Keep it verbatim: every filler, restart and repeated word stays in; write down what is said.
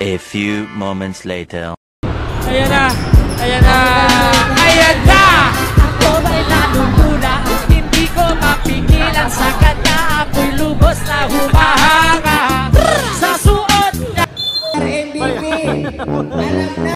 A few moments later. Ayan na! Ayan na! Ayan na! Ako ay nanungkula, hindi ko mapigilan sa kanya, ako'y lubos na humahanga sa suot niya. M V P! Alam na!